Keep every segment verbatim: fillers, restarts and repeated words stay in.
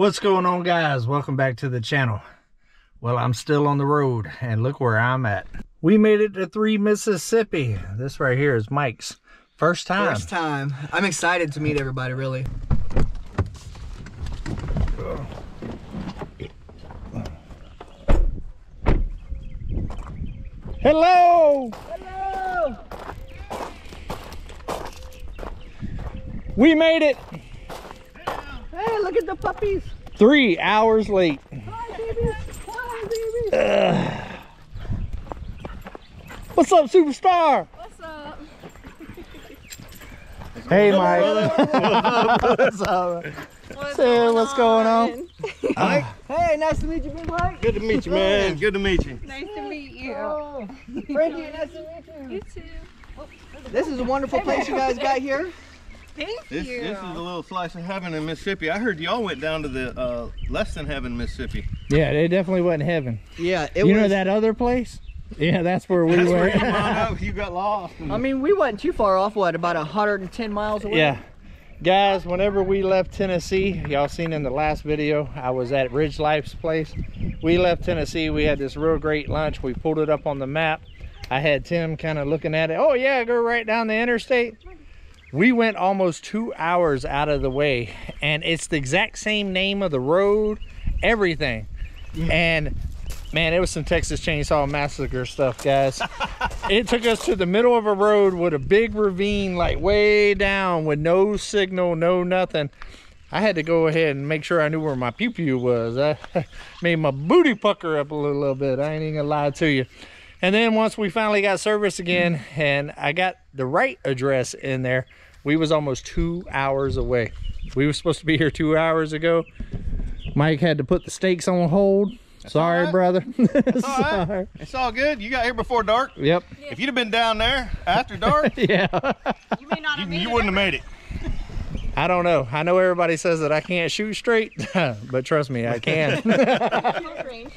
What's going on, guys? Welcome back to the channel. Well, I'm still on the road, and look where I'm at. We made it to three Mississippi. This right here is Mike's first time. First time. I'm excited to meet everybody, really. Hello! Hello! We made it! Hey, look at the puppies. Three hours late. Hi, baby. Hi, baby. Uh, what's up, superstar? What's up? Hey, Mike. What's up? What's up? What's, hey, what's going on? on? Mike. Hey, nice to meet you, big Mike. Good to meet you, man. Good to meet you. Nice to meet you. Oh. Frankie, nice to meet you. You too. This is a wonderful hey, place you guys got here. Thank this, you. This is a little slice of heaven in Mississippi. I heard y'all went down to the uh, less than heaven Mississippi. Yeah, it definitely wasn't heaven. Yeah, it you was. You know that other place? Yeah, that's where we that's were. Where you, up, you got lost. I mean, we wasn't too far off. What, about one hundred ten miles away? Yeah, guys. Whenever we left Tennessee, y'all seen in the last video, I was at Ridge Life's place. We left Tennessee. We had this real great lunch. We pulled it up on the map. I had Tim kind of looking at it. Oh yeah, go right down the interstate. We went almost two hours out of the way, and it's the exact same name of the road, everything. Yeah. And man, it was some Texas Chainsaw Massacre stuff, guys. It took us to the middle of a road with a big ravine, like way down with no signal, no nothing. I had to go ahead and make sure I knew where my pew pew was. I made my booty pucker up a little, little bit. I ain't even gonna lie to you. And then once we finally got service again and I got the right address in there, we was almost two hours away. We were supposed to be here two hours ago. Mike had to put the stakes on hold. That's Sorry, right. brother. That's Sorry. All right. It's all good. You got here before dark. Yep. Yeah. If you'd have been down there after dark, yeah. you may not have you, made you it wouldn't ever. have made it. I don't know. I know everybody says that I can't shoot straight, but trust me, I can. Close range.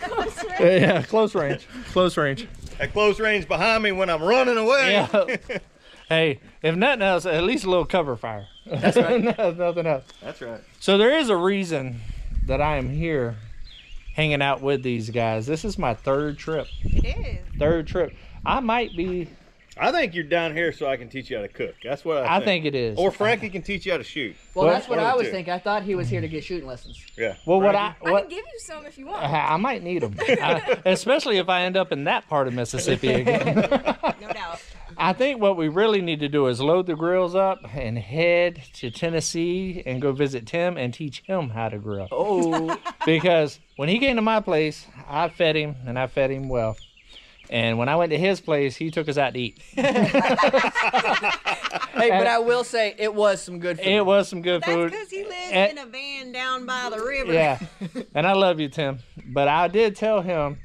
Close range. Yeah, close range. Close range. At close range behind me when I'm running away. Yeah. Hey, if nothing else, at least a little cover fire. That's right. no, nothing else. That's right. So there is a reason that I am here hanging out with these guys. This is my third trip. It is. Third trip. I might be... I think you're down here so I can teach you how to cook. That's what I think. I think it is. Or Frankie can teach you how to shoot. Well, well that's what I was thinking. I thought he was here to get shooting lessons. Yeah. Well, what I, what I can give you some if you want. I, I might need them, I, especially if I end up in that part of Mississippi again. No doubt. I think what we really need to do is load the grills up and head to Tennessee and go visit Tim and teach him how to grill. Oh. Because when he came to my place, I fed him, and I fed him well. And when I went to his place, he took us out to eat. Hey, but I will say it was some good food. It was some good food. That's because he lives and, in a van down by the river. Yeah, and I love you, Tim. But I did tell him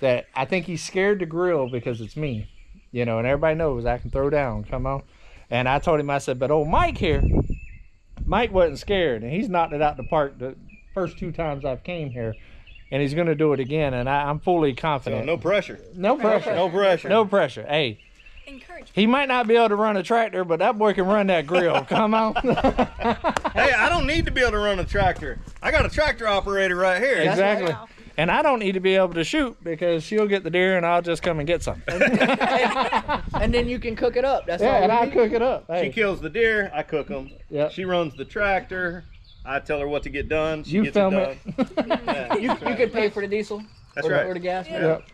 that I think he's scared to grill because it's me. You know, and everybody knows I can throw down. Come on. And I told him, I said, but old Mike here, Mike wasn't scared. And he's knocked it out the park the first two times I've came here. And he's going to do it again, and I, I'm fully confident. So no pressure. No pressure. No pressure. No pressure. Hey. Encourage. He might not be able to run a tractor, but that boy can run that grill. Come on. Hey, I don't need to be able to run a tractor. I got a tractor operator right here. Exactly. Wow. And I don't need to be able to shoot because she'll get the deer, and I'll just come and get some. And then you can cook it up. That's yeah, all and I need. cook it up. Hey. She kills the deer. I cook them. Yep. She runs the tractor. I tell her what to get done. She you gets film it done. It. Yeah, you right. you could pay for the diesel. That's or, right. Or the gas. Yeah. Yep.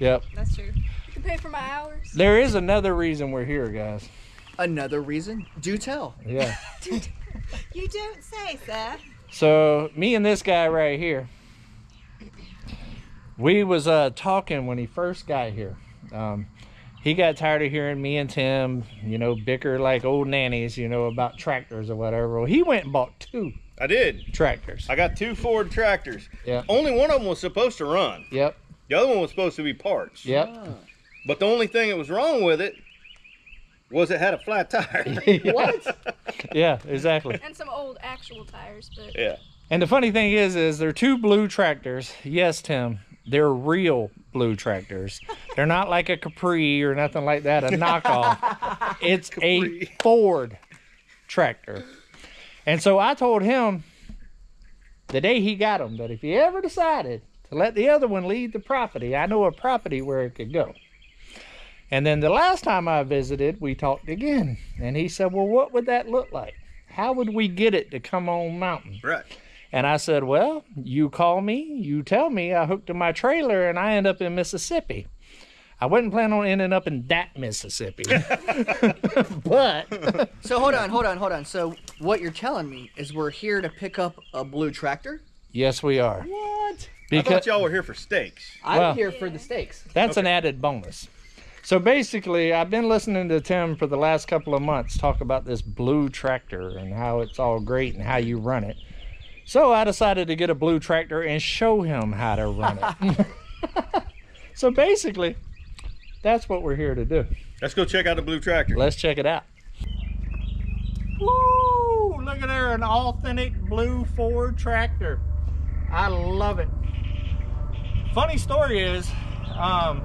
Yep. That's true. You can pay for my hours. There is another reason we're here, guys. Another reason? Do tell. Yeah. do tell. You don't say, sir. So me and this guy right here, we was uh, talking when he first got here. Um, he got tired of hearing me and Tim, you know, bicker like old nannies, you know, about tractors or whatever. Well, he went and bought two. I did. Tractors. I got two Ford tractors. Yeah. Only one of them was supposed to run. Yep. The other one was supposed to be parts. Yep. Ah. But the only thing that was wrong with it was it had a flat tire. What? Yeah, exactly. And some old actual tires, but yeah. And the funny thing is, is they're two blue tractors. Yes, Tim. They're real blue tractors. They're not like a Capri or nothing like that, a knockoff. It's Capri. A Ford tractor. And so I told him, the day he got them. But if he ever decided to let the other one lead the property, I know a property where it could go. And then the last time I visited, we talked again. And he said, well, what would that look like? How would we get it to Come On Mountain? Right. And I said, well, you call me, you tell me, I hooked to my trailer, and I end up in Mississippi. I wasn't planning on ending up in that Mississippi. But. So hold on, hold on, hold on. So what you're telling me is we're here to pick up a blue tractor? Yes, we are. What? Because I thought y'all were here for steaks. I'm well, here for the steaks. That's okay. An added bonus. So basically, I've been listening to Tim for the last couple of months talk about this blue tractor and how it's all great and how you run it. So I decided to get a blue tractor and show him how to run it. So basically, that's what we're here to do. Let's go check out the blue tractor. Let's check it out. Woo! Look at there, an authentic blue Ford tractor. I love it. Funny story is, um,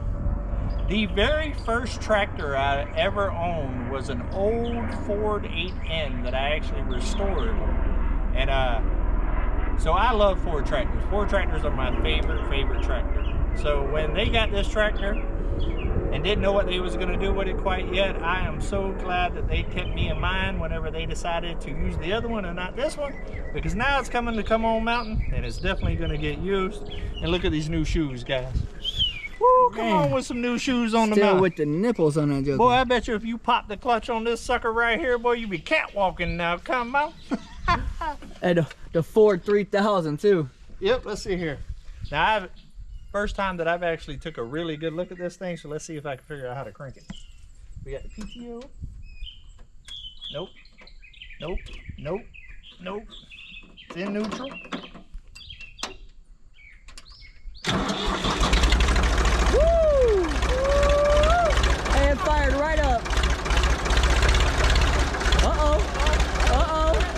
the very first tractor I ever owned was an old Ford eight N that I actually restored. And uh, so I love Ford tractors. Ford tractors are my favorite, favorite tractor. So when they got this tractor and didn't know what they was gonna do with it quite yet, I am so glad that they kept me in mind whenever they decided to use the other one and not this one, because now it's coming to Come On Mountain and it's definitely gonna get used. And look at these new shoes, guys. Woo, come Man. on with some new shoes on. Still the mountain. With the nipples on that joke. Boy, I bet you if you pop the clutch on this sucker right here, boy, you be catwalking now, come on. And the, the Ford three thousand too. Yep, let's see here. Now, I've, first time that I've actually took a really good look at this thing, so let's see if I can figure out how to crank it. We got the P T O. Nope. Nope. Nope. Nope. It's in neutral. Fired right up. Uh-oh. Uh-oh.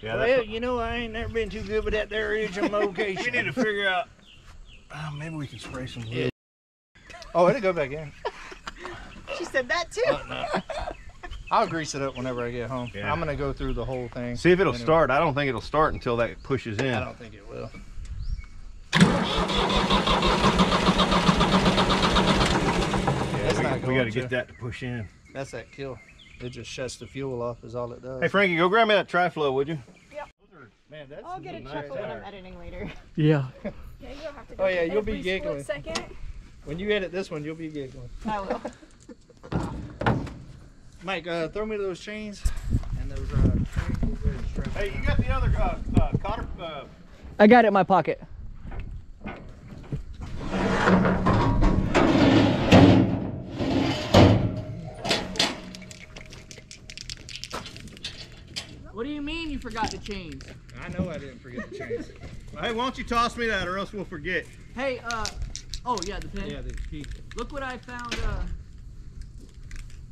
Yeah, well, you know, I ain't never been too good with that there ridge of location. We need to figure out, oh, maybe we can spray some lid. Oh, it'll go back in. She said that too. Uh, no. I'll grease it up whenever I get home. Yeah. I'm going to go through the whole thing. See if it'll anyway. start. I don't think it'll start until that pushes in. I don't think it will. Yeah, it's we, not going we got to get that to push in. That's that kill. It just shuts the fuel off is all it does. Hey, Frankie, go grab me that tri-flow, would you? Yep. Those are, man, that's I'll get a nice chuckle when I'm editing later. Yeah. Yeah, you'll have to go oh, yeah, you'll be giggling. Second. When you edit this one, you'll be giggling. I will. Mike, uh, throw me those chains and those uh, hey, you got the other uh, uh, cotter, uh... I got it in my pocket. What do you mean you forgot the chains? I know I didn't forget the chains. Hey, why don't you toss me that or else we'll forget. Hey, uh, oh yeah, the pen. Yeah, the key. Look what I found, uh...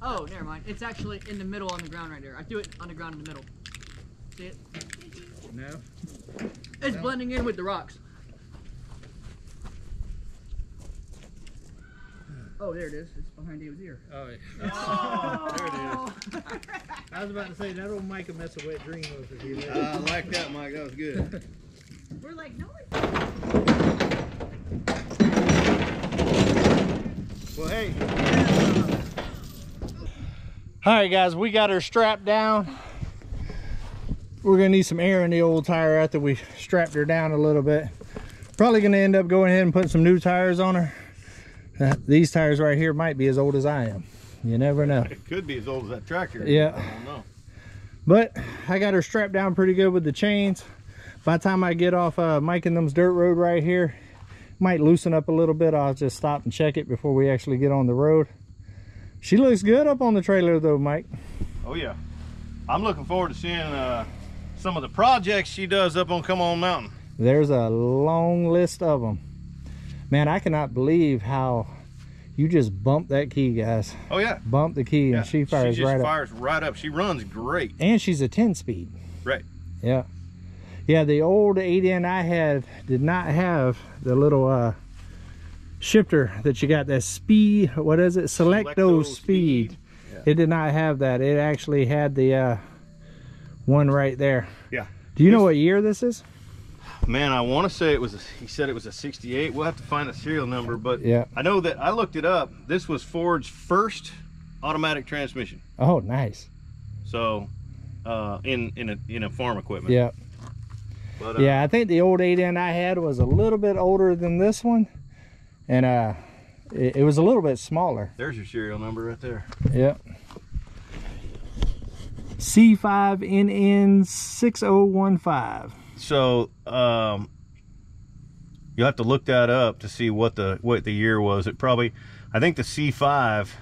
Oh, never mind. It's actually in the middle on the ground right there. I threw it on the ground in the middle. See it? No. It's no. blending in with the rocks. Oh, there it is. It's behind David's ear. Oh, yeah. Oh, there it is. I was about to say, that old Mike will mess a wet dream over here. I like that, Mike. That was good. We're like, no one. Well, hey. All right, guys, we got her strapped down. We're gonna need some air in the old tire after we strapped her down a little bit. Probably gonna end up going ahead and putting some new tires on her. Uh, these tires right here might be as old as I am. You never know. It could be as old as that tractor. Yeah. I don't know. But I got her strapped down pretty good with the chains. By the time I get off uh, Mike and them's dirt road right here, might loosen up a little bit. I'll just stop and check it before we actually get on the road. She looks good up on the trailer though, Mike. Oh yeah. I'm looking forward to seeing uh, some of the projects she does up on Come On Mountain. There's a long list of them. Man, I cannot believe how you just bumped that key, guys. Oh yeah. Bump the key yeah. and she fires she just right fires up. right up. She runs great. And she's a ten speed. Right. Yeah. Yeah, the old eight N I had did not have the little uh, shifter that you got, that speed, what is it, Selecto Speed, speed. Yeah. It did not have that. It actually had the uh one right there. Yeah. Do you it's, know what year this is, man? I want to say it was a, he said it was a sixty-eight. We'll have to find a serial number, but yeah, I know that I looked it up. This was Ford's first automatic transmission. Oh, nice. So uh in in a in a farm equipment. Yeah. But, uh, yeah, I think the old eight N I had was a little bit older than this one. And uh it, it was a little bit smaller. There's your serial number right there. Yep. C five N N six oh one five. So um you'll have to look that up to see what the what the year was. It probably, I think the C five,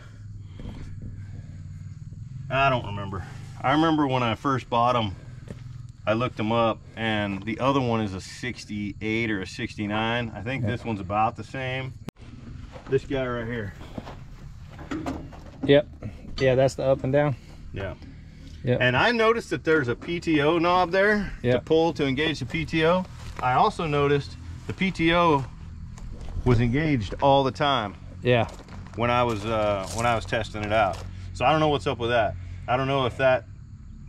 I don't remember. I remember when I first bought them, I looked them up, and the other one is a sixty-eight or a sixty-nine. I think yeah. this one's about the same. This guy right here. Yep. Yeah, that's the up and down. Yeah. Yep. And I noticed that there's a P T O knob there yep. to pull to engage the P T O. I also noticed the P T O was engaged all the time. Yeah. When I was uh, when I was testing it out. So I don't know what's up with that. I don't know if that.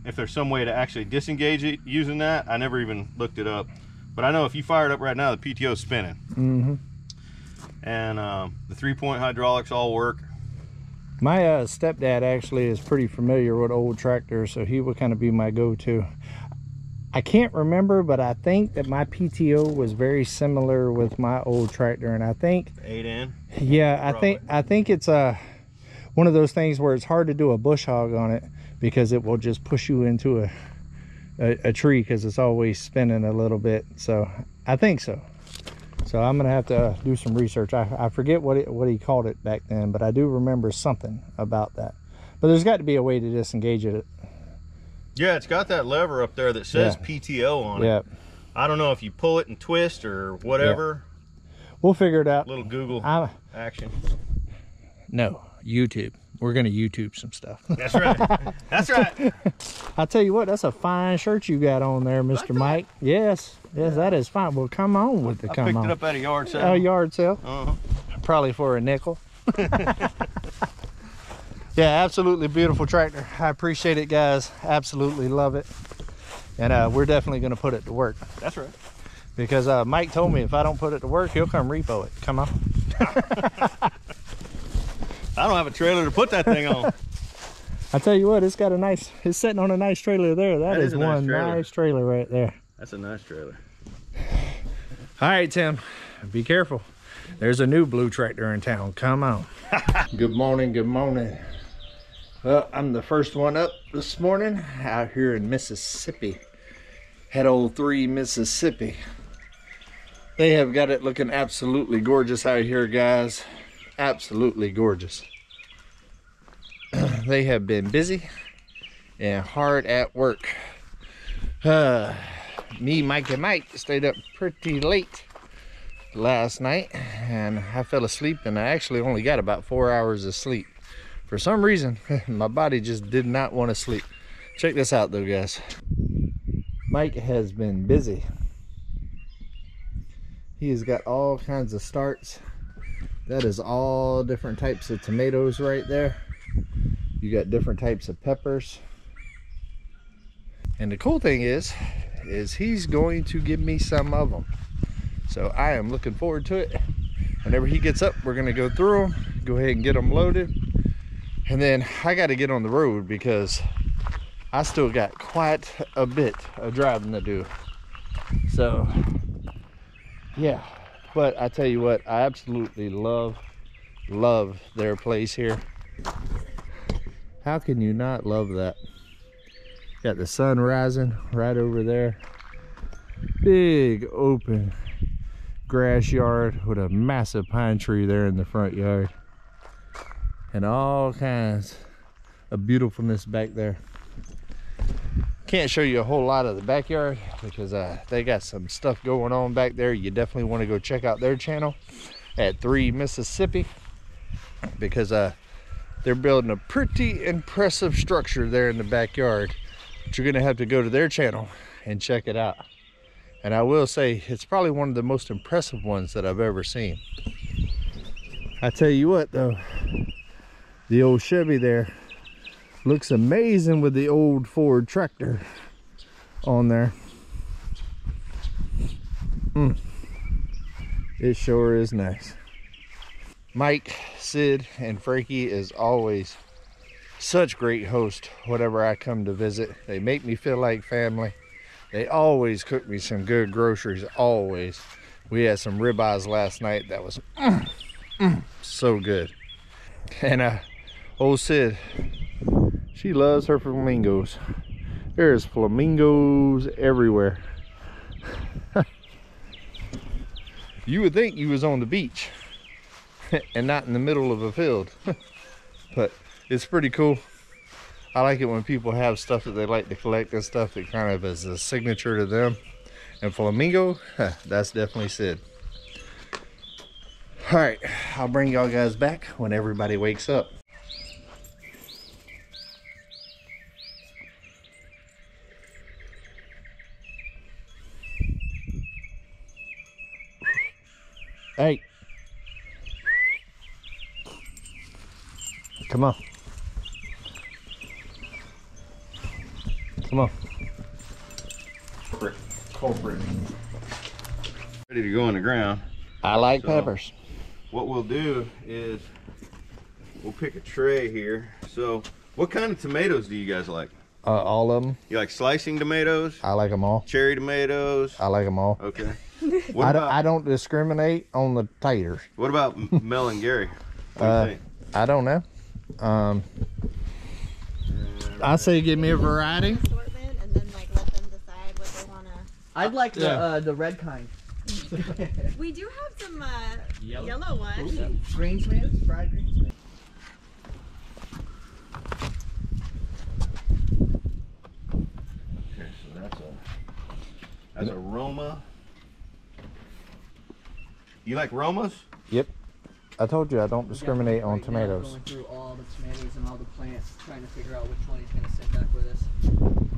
If there's some way to actually disengage it using that. I never even looked it up, but I know if you fire it up right now, the P T O's spinning. Mm-hmm. And um, the three-point hydraulics all work. My uh, stepdad actually is pretty familiar with old tractors, so he would kind of be my go-to. I can't remember, but I think that my P T O was very similar with my old tractor, and I think eight N. Yeah, probably. I think I think it's a one of those things where it's hard to do a bush hog on it, because it will just push you into a a, a tree because it's always spinning a little bit. So I think so. So I'm gonna have to uh, do some research. I, I forget what it, what he called it back then, but I do remember something about that. But there's got to be a way to disengage it. Yeah, it's got that lever up there that says yeah. P T O on yeah. it. I don't know if you pull it and twist or whatever. Yeah. We'll figure it out. Little Google I'm, action. No, YouTube. we're going to YouTube some stuff. That's right. That's right. I'll tell you what, that's a fine shirt you got on there, Mister Like Mike. Yes. Yes, yeah. That is fine. Well, come on with the I come picked on. Picked it up at a yard sale. A yard sale. Uh-huh. Probably for a nickel. Yeah, absolutely beautiful tractor. I appreciate it, guys. Absolutely love it. And uh, we're definitely going to put it to work. That's right. Because uh, Mike told me if I don't put it to work, he'll come repo it. Come on. I don't have a trailer to put that thing on. I tell you what, it's got a nice, it's sitting on a nice trailer there. That, that is, is one nice trailer. nice trailer right there. That's a nice trailer. All right, Tim, be careful. There's a new blue tractor in town. Come on. Good morning, good morning. Well, I'm the first one up this morning out here in Mississippi. At old three Mississippi. They have got it looking absolutely gorgeous out here, guys. Absolutely gorgeous. They have been busy and hard at work. Uh, me, Mike, and Mike stayed up pretty late last night, and I fell asleep, and I actually only got about four hours of sleep. For some reason, my body just did not want to sleep. Check this out, though, guys. Mike has been busy. He has got all kinds of starts. That is all different types of tomatoes right there. You got different types of peppers. And the cool thing is, is he's going to give me some of them. So I am looking forward to it. Whenever he gets up, we're gonna go through them, go ahead and get them loaded. And then I gotta get on the road because I still got quite a bit of driving to do. So, yeah. But I tell you what, I absolutely love, love their place here. How can you not love that? Got the sun rising right over there. Big open grass yard with a massive pine tree there in the front yard. And all kinds of beautifulness back there. Can't show you a whole lot of the backyard because uh, they got some stuff going on back there. You definitely want to go check out their channel at three Mississippi because uh, they're building a pretty impressive structure there in the backyard. But you're going to have to go to their channel and check it out. And I will say it's probably one of the most impressive ones that I've ever seen. I tell you what though, the old Chevy there looks amazing with the old Ford tractor on there. Mm. It sure is nice. Mike, Sid, and Frankie is always such great hosts whenever I come to visit. They make me feel like family. They always cook me some good groceries, always. We had some ribeyes last night that was mm, mm, so good. And uh, old Sid, she loves her flamingos. There is flamingos everywhere. You would think you was on the beach and not in the middle of a field. But it's pretty cool. I like it when people have stuff that they like to collect and stuff that kind of is a signature to them. And flamingo, that's definitely Sid. All right, I'll bring y'all guys back when everybody wakes up. Hey, come on, come on. Brick, cold brick. Ready to go in the ground. I like so peppers. What we'll do is we'll pick a tray here. So, what kind of tomatoes do you guys like? Uh, all of them. You like slicing tomatoes? I like them all. Cherry tomatoes? I like them all. Okay. What I, about, don't, I don't discriminate on the taters. What about Mel and Gary? Uh, do I don't know. Um, I say give me a variety. And then like let them decide what they wanna. I'd like the yeah. uh, the red kind. We do have some uh, yellow. yellow ones. Ooh. Greens, man. Fried greens. Man. Okay, so that's a that's a Roma. You like Romas? Yep. I told you I don't discriminate on right tomatoes. Going through all the tomatoes and all the plants, trying to figure out which one he's going to send back with us.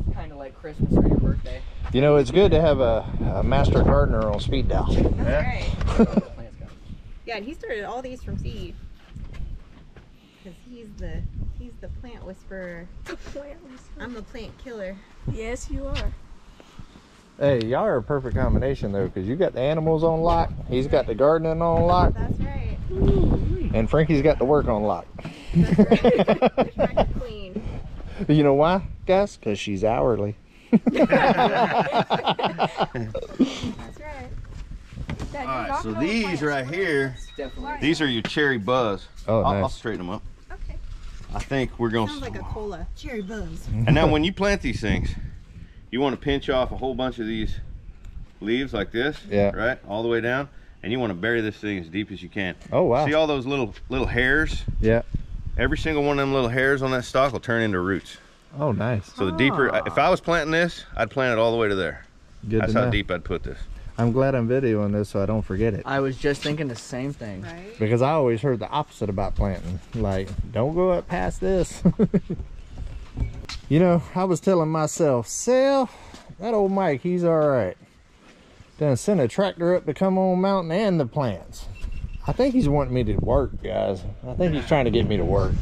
It's kind of like Christmas or your birthday. You know, it's good to have a, a master gardener on speed dial. That's yeah. right. Yeah, and he started all these from seed. Because he's the he's the plant whisperer. The plant whisperer. I'm the plant killer. Yes, you are. Hey, y'all are a perfect combination though, because you got the animals on lock, he's got the gardening on lock. That's right. And Frankie's got the work on lock. That's right. Trying to clean. You know why, guys? Because she's hourly. That's right. Alright, so these right here, these are your cherry buzz. Oh, I'll, nice. I'll straighten them up. Okay. I think we're going to... Sounds like a cola. Cherry buzz. And now when you plant these things, you want to pinch off a whole bunch of these leaves like this, yeah, right, all the way down, and you want to bury this thing as deep as you can. Oh wow! See all those little little hairs? Yeah. Every single one of them little hairs on that stalk will turn into roots. Oh, nice. So the Aww. deeper, if I was planting this, I'd plant it all the way to there. Good. That's how deep I'd put this. I'm glad I'm videoing this so I don't forget it. I was just thinking the same thing. Right? Because I always heard the opposite about planting, like don't go up past this. You know, I was telling myself, Sel, that old Mike, he's all right. Done sent a tractor up to Come On Mountain and the plants. I think he's wanting me to work, guys. I think he's trying to get me to work.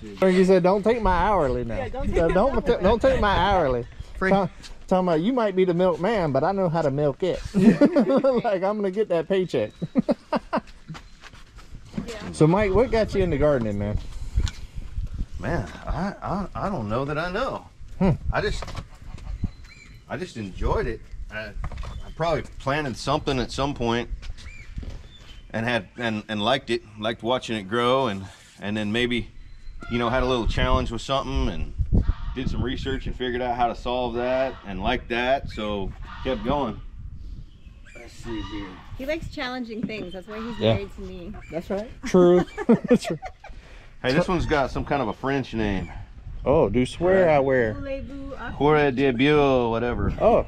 He said, don't take my hourly now. Yeah, don't, take so don't, t don't take my hourly. Talking about, you might be the milkman, but I know how to milk it. Like, I'm going to get that paycheck. Yeah. So, Mike, what got you into gardening, man? Man, I, I I don't know that I know. Hmm. I just I just enjoyed it. I, I probably planted something at some point and had and and liked it, liked watching it grow, and and then maybe, you know, had a little challenge with something and did some research and figured out how to solve that and liked that, so kept going. Let's see here. He likes challenging things. That's why he's yeah. married to me. That's right. True. That's right. Hey, this one's got some kind of a French name. Oh, do swear right. I wear. Courre de Bio, whatever. Oh.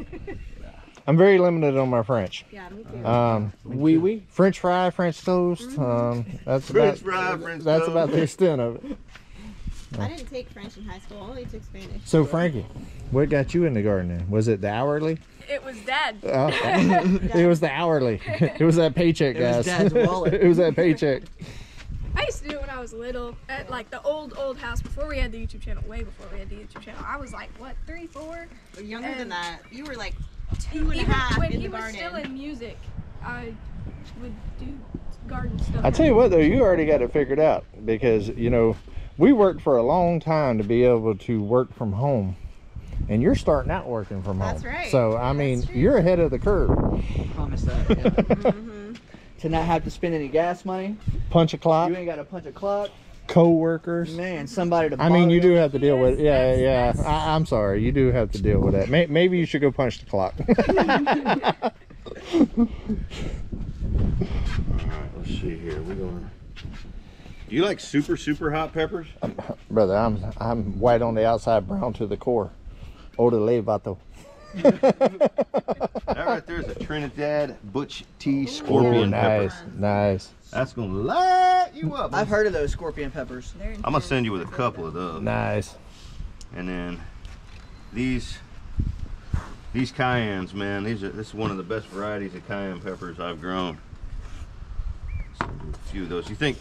I'm very limited on my French. Yeah, me too. Um, wee oui, wee. Oui. French fry, French toast. Um, that's French about, fry, French That's toast. about the extent of it. I didn't take French in high school. I only took Spanish. So, Frankie, what got you into gardening? Was it the hourly? It was Dad. Oh. Dad. It was the hourly. It was that paycheck, guys. It was Dad's wallet. It was that paycheck. I used to do it when I was little at like the old old house before we had the YouTube channel. Way before we had the YouTube channel, I was like what three, four? We're younger and than that. You were like two and a half when in he the was garden. Still in music, I would do garden stuff. I tell you what though, you already got it figured out because you know we worked for a long time to be able to work from home, and you're starting out working from home. That's right. So I mean, you're ahead of the curve. I promise that. Yeah. mm-hmm. To not have to spend any gas money. Punch a clock. You ain't got to punch a clock. Co-workers. Man, somebody to I mean, you do have to deal yes, with it. Yeah, yes, yeah. Yes. I, I'm sorry. You do have to deal with that. May, maybe you should go punch the clock. All right, let's see here. We're going. Do you like super, super hot peppers? Um, brother, I'm I'm white on the outside, brown to the core. Odele vato. That right there is a Trinidad Butch T Scorpion pepper. Nice, nice. That's gonna light you up. I've heard of those scorpion peppers. I'm gonna send you with a couple of those. Nice. And then these these cayennes, man. These are this is one of the best varieties of cayenne peppers I've grown. So a few of those. You think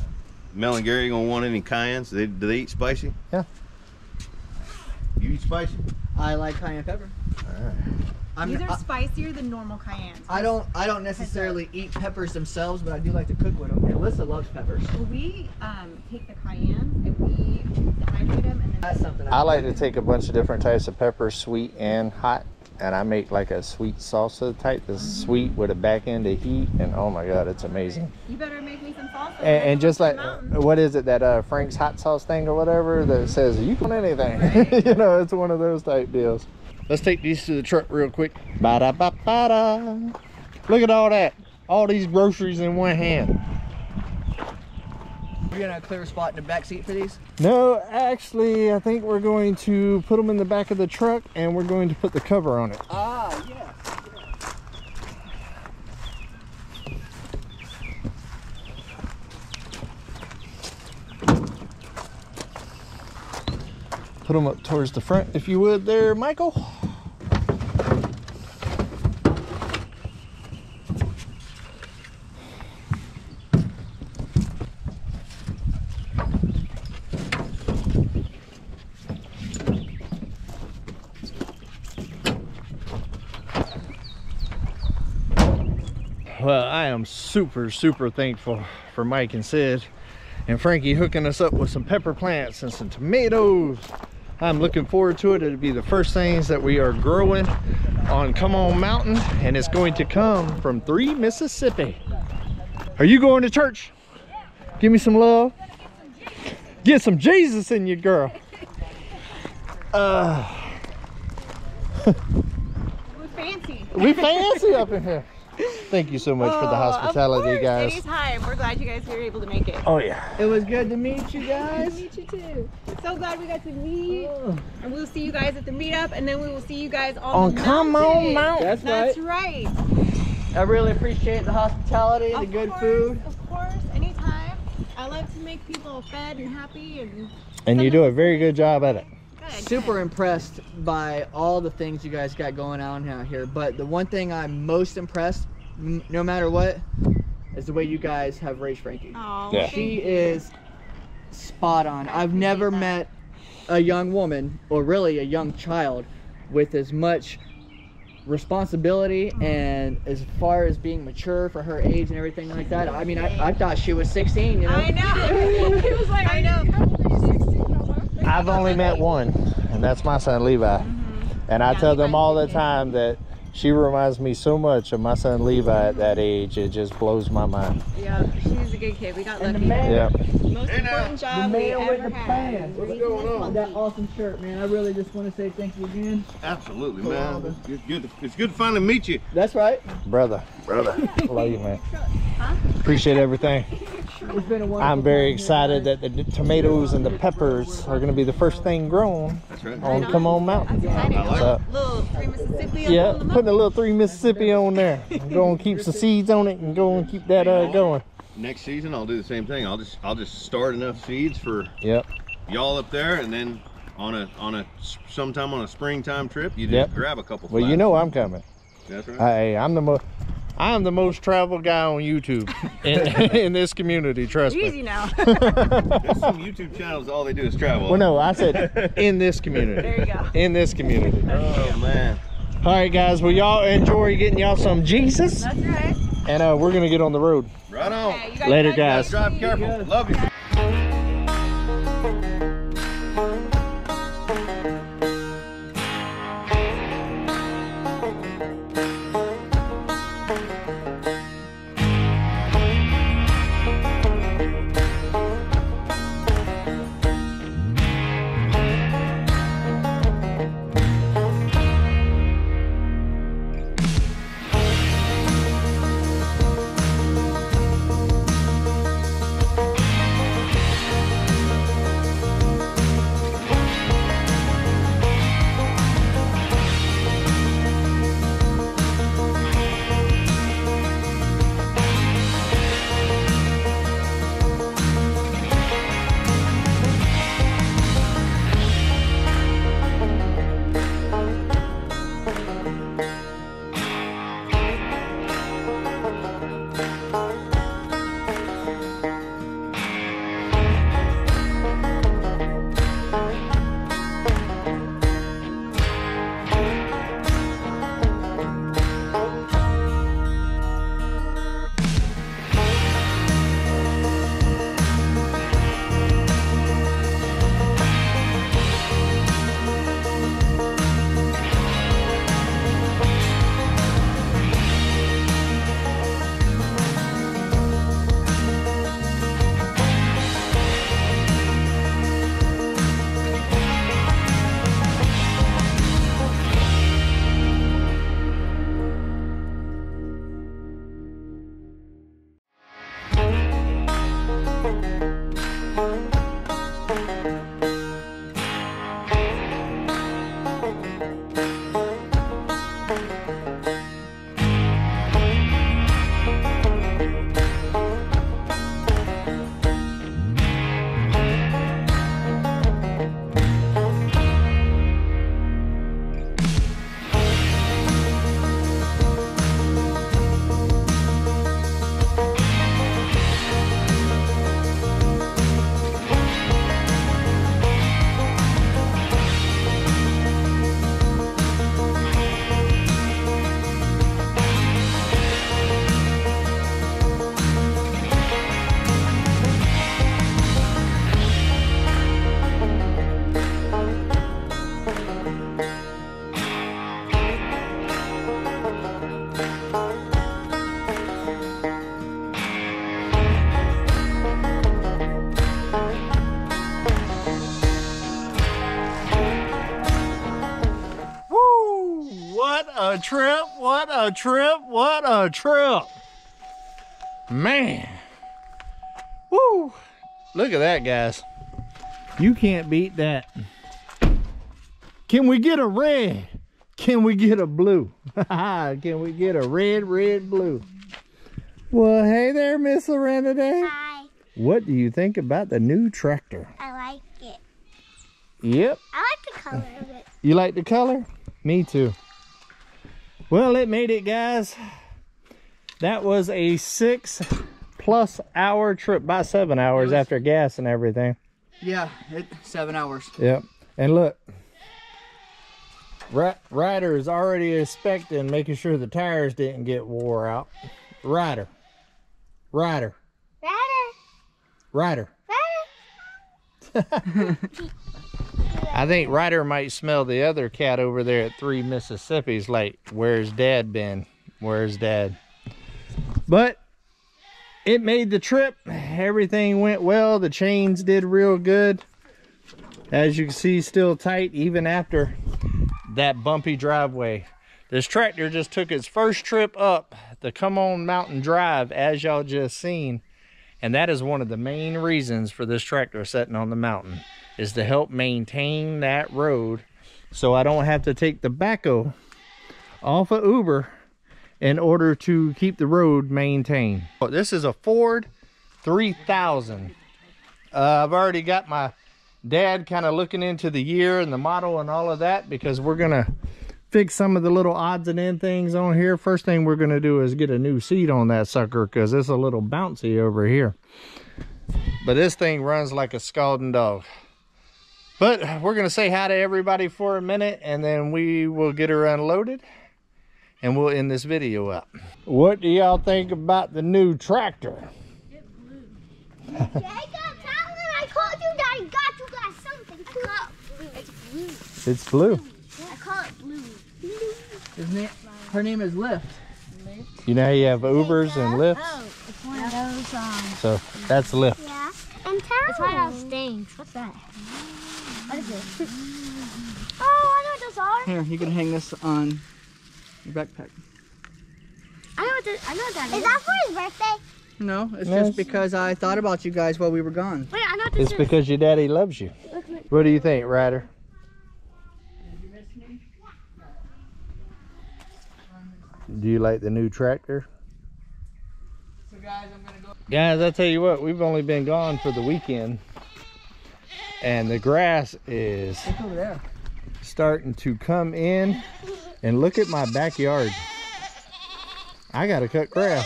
Mel and Gary gonna want any cayennes? Do they, do they eat spicy? Yeah. You eat spicy? I like cayenne pepper. Right. I'm, These are I, spicier than normal cayennes. I don't, I don't necessarily eat peppers themselves, but I do like to cook with them. And Alyssa loves peppers. Well, we um, take the cayennes and we dehydrate them. And then That's something I, I like to take a bunch of different types of peppers, sweet and hot, and I make like a sweet salsa type that's mm-hmm. sweet with a back end of heat, and oh my God, it's amazing. You better make me some salsa. And, and just like, what is it, that uh, Frank's hot sauce thing or whatever mm-hmm. that says, you want anything. Right. You know, it's one of those type deals. Let's take these to the truck real quick. Ba-da-ba-ba-da. Look at all that. All these groceries in one hand. Are you gonna have a clear spot in the back seat for these? No, actually, I think we're going to put them in the back of the truck and we're going to put the cover on it. Ah, yeah. Put them up towards the front, if you would, there, Michael. Well, I am super, super thankful for Mike and Sid and Frankie hooking us up with some pepper plants and some tomatoes. I'm looking forward to it. It'll be the first things that we are growing on Come On Mountain, and it's going to come from three Mississippi. Are you going to church? Yeah. Give me some love. Get some Jesus in you, girl. Uh, we fancy. We fancy up in here. Thank you so much oh, for the hospitality, of guys. Anytime. We're glad you guys were able to make it. Oh, yeah. It was good to meet you guys. Good to meet you, too. We're so glad we got to meet. Oh. And we'll see you guys at the meetup, and then we will see you guys on, on the Come On Mountain. That's, That's right. right. I really appreciate the hospitality, of the good course, food. Of course, anytime. I love to make people fed and happy. And, and you do a very good job at it. Super impressed by all the things you guys got going on out here, but the one thing I'm most impressed, no matter what, is the way you guys have raised Frankie. Aww, yeah. She is spot on. I've never that. met a young woman, or really a young child, with as much responsibility and as far as being mature for her age and everything like that. I mean, I, I thought she was sixteen, you know? I know. It was like, I know. I've only met one, and that's my son Levi. Mm-hmm. And I yeah, tell them all the time that she reminds me so much of my son Levi at that age. It just blows my mind. Yeah, she's a good kid. We got and lucky. Man, yeah. Most important job the we ever the had. What's going on? That awesome shirt, man. I really just want to say thank you again. Absolutely, cool, man. It's good, to, it's good to finally meet you. That's right. Brother. Brother. I love you, man. Huh? Appreciate everything. It's been a I'm very excited that the tomatoes and the peppers are going to be the first thing grown right. on Come On Mountain. So, little three Mississippi on yeah, putting a little three Mississippi on there. I'm going to keep some seeds on it and go and keep that uh, going. Next season, I'll do the same thing. I'll just I'll just start enough seeds for yep. y'all up there, and then on a on a sometime on a springtime trip, you just yep. grab a couple. Well, you know I'm coming. That's right. Hey, I'm the most. I am the most traveled guy on YouTube in, in this community, trust Easy me. Easy now. There's some YouTube channels, all they do is travel. Well, no, I said in this community. There you go. In this community. Oh, man. All right, guys. Well, y'all enjoy getting y'all some Jesus. That's right. And uh, we're going to get on the road. Right on. Okay, guys Later, guys. Drive careful. Yes. Love you. What a trip, what a trip, what a trip. Man. Woo. Look at that, guys. You can't beat that. Can we get a red? Can we get a blue? Can we get a red, red, blue? Well, hey there, Miss Lorena Day. Hi. What do you think about the new tractor? I like it. Yep. I like the color of it. You like the color? Me too. Well, it made it, guys. That was a six plus hour trip, about seven hours after gas and everything. Yeah, it, seven hours. Yep. And look. Ryder is already inspecting, making sure the tires didn't get wore out. Ryder. Ryder. Ryder. Ryder. I think Ryder might smell the other cat over there at three Mississippi's like, where's Dad been? Where's Dad? But it made the trip. Everything went well. The chains did real good. As you can see, still tight even after that bumpy driveway. This tractor just took its first trip up the Come On Mountain Drive, as y'all just seen, and that is one of the main reasons for this tractor sitting on the mountain, is to help maintain that road so I don't have to take the backhoe off of Uber in order to keep the road maintained. This is a Ford three thousand. uh, I've already got my Dad kind of looking into the year and the model and all of that, because we're gonna fix some of the little odds and end things on here. First thing we're gonna do is get a new seat on that sucker, because it's a little bouncy over here. But this thing runs like a scalding dog. But we're gonna say hi to everybody for a minute, and then we will get her unloaded and we'll end this video up. What do y'all think about the new tractor? It blew. It's blue. I call it blue. Isn't it? Her name is Lyft. You know how you have Ubers and Lyfts? Oh, it's one of those. Um, so that's Lyft. Yeah. And it's one of those things. What's that? What is it? Oh, I know what those are. Here, you can hang this on your backpack. I know what, the, I know what that is. Is that for his birthday? No, it's yes. just because I thought about you guys while we were gone. Wait, I know what this it's is. Because your daddy loves you. What do you think, Ryder? Do you like the new tractor? So guys, I'm gonna go. Guys, I tell you what, we've only been gone for the weekend, and the grass is over there starting to come in. And look at my backyard. I gotta cut grass.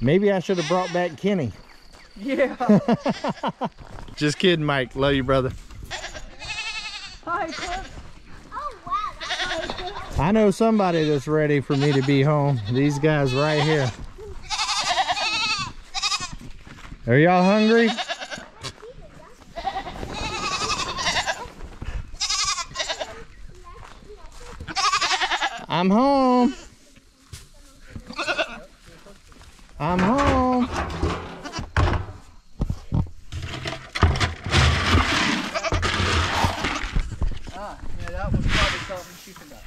Maybe I should have brought back Kenny. Yeah. Just kidding, Mike. Love you, brother. Hi, Cliff. I know somebody that's ready for me to be home. These guys right here. Are y'all hungry? I'm home. I'm home. Ah, yeah, that was probably something she could have.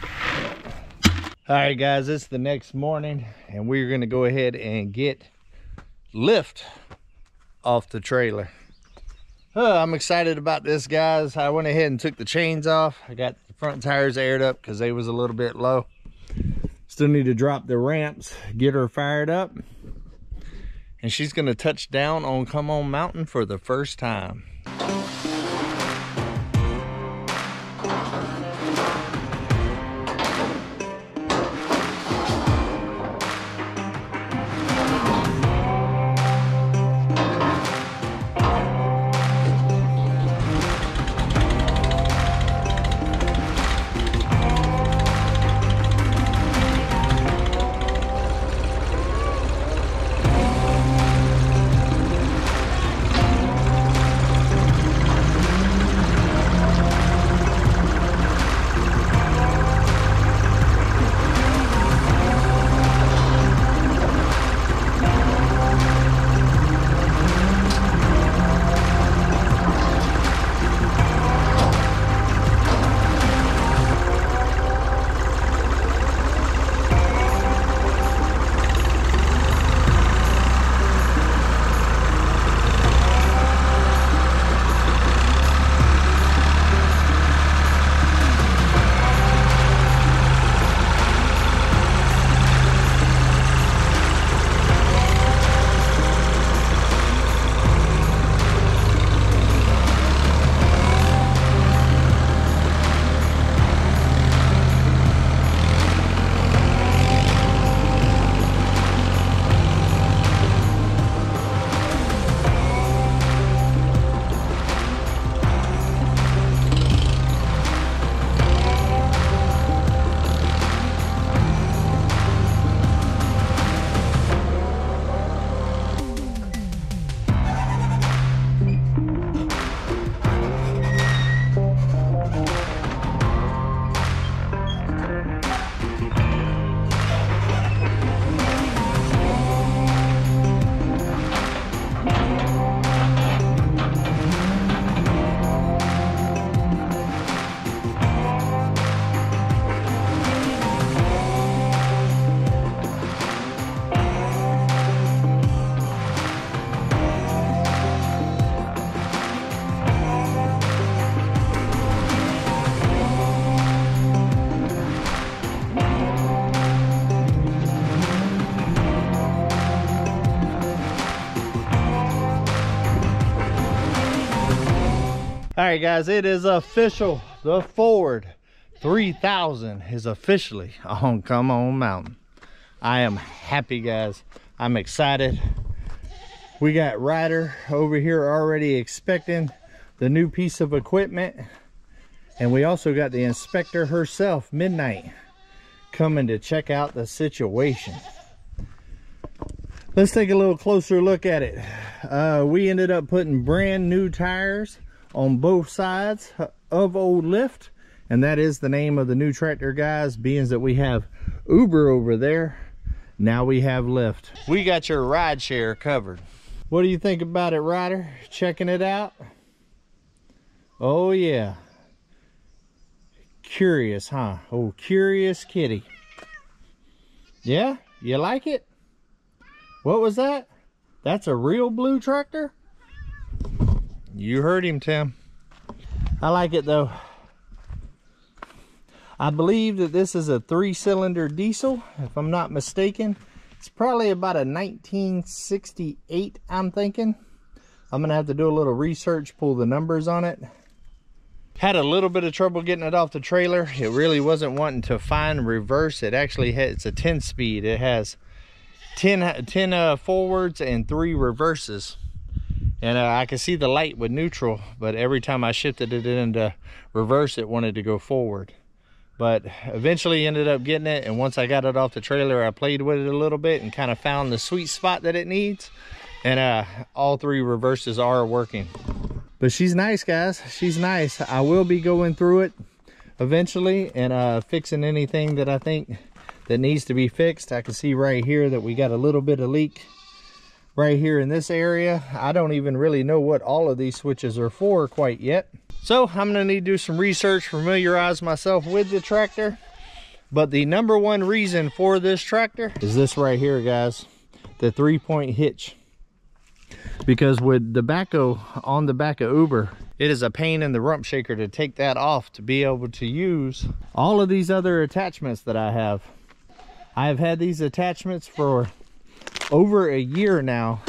All right, guys, it's the next morning, and we're going to go ahead and get Lyft off the trailer. Oh, I'm excited about this, guys. I went ahead and took the chains off. I got the front tires aired up because they was a little bit low. Still need to drop the ramps, get her fired up. And she's going to touch down on Come On Mountain for the first time. All right, guys, it is official. The Ford three thousand is officially on Come On Mountain. I am happy, guys. I'm excited. We got Ryder over here already expecting the new piece of equipment. And we also got the inspector herself, Midnight, coming to check out the situation. Let's take a little closer look at it. Uh, we ended up putting brand new tires on both sides of old Lyft, and that is the name of the new tractor, guys, being that we have Uber over there. Now we have Lyft. We got your ride share covered. What do you think about it, Ryder? Checking it out? Oh yeah. Curious, huh? Oh, curious kitty. Yeah, you like it? What was that? That's a real blue tractor? You heard him, Tim. I like it though. I believe that this is a three-cylinder diesel, if I'm not mistaken. It's probably about a nineteen sixty-eight, I'm thinking. I'm gonna have to do a little research, pull the numbers on it. Had a little bit of trouble getting it off the trailer. It really wasn't wanting to find reverse. It actually had, it's a ten speed. It has ten, ten uh, forwards and three reverses. And uh, I could see the light with neutral, but every time I shifted it into reverse, it wanted to go forward. But eventually ended up getting it, and once I got it off the trailer, I played with it a little bit and kind of found the sweet spot that it needs. And uh, all three reverses are working. But she's nice, guys. She's nice. I will be going through it eventually and uh, fixing anything that I think that needs to be fixed. I can see right here that we got a little bit of leak right here in this area. I don't even really know what all of these switches are for quite yet. So I'm gonna need to do some research, familiarize myself with the tractor. But the number one reason for this tractor is this right here, guys, the three point hitch. Because with the backhoe on the back of Uber, it is a pain in the rump shaker to take that off to be able to use all of these other attachments that I have. I have had these attachments for over a year now,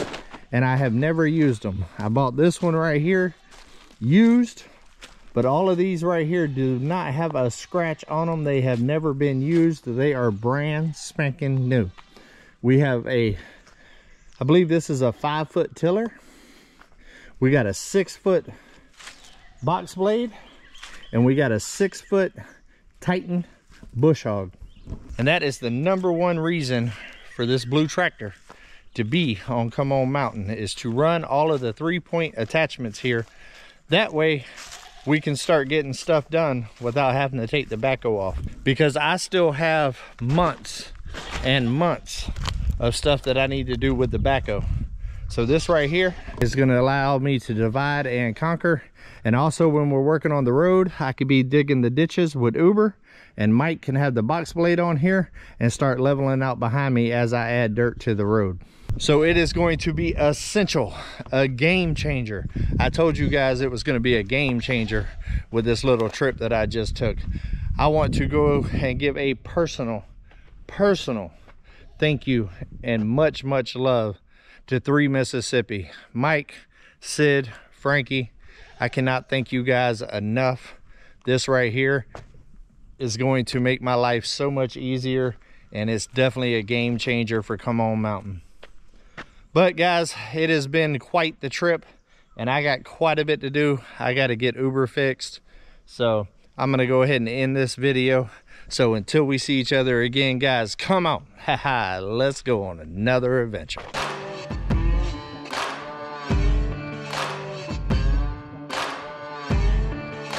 and I have never used them. I bought this one right here used, but all of these right here do not have a scratch on them. They have never been used. They are brand spanking new. We have a, I believe this is a five foot tiller. We got a six foot box blade, and we got a six foot Titan bush hog. And that is the number one reason for this blue tractor to be on Come On Mountain, is to run all of the three point attachments here. That way we can start getting stuff done without having to take the backhoe off, because I still have months and months of stuff that I need to do with the backhoe. So this right here is going to allow me to divide and conquer. And also when we're working on the road, I could be digging the ditches with Uber, and Mike can have the box blade on here and start leveling out behind me as I add dirt to the road. So it is going to be essential, a game changer. I told you guys it was going to be a game changer with this little trip that I just took. I want to go and give a personal, personal thank you and much, much love to three Mississippi. Mike, Sid, Frankie, I cannot thank you guys enough. This right here is going to make my life so much easier, and it's definitely a game changer for Come On Mountain. But guys, it has been quite the trip, and I got quite a bit to do. I got to get Uber fixed, so I'm gonna go ahead and end this video. So until we see each other again, guys, come on, haha, let's go on another adventure.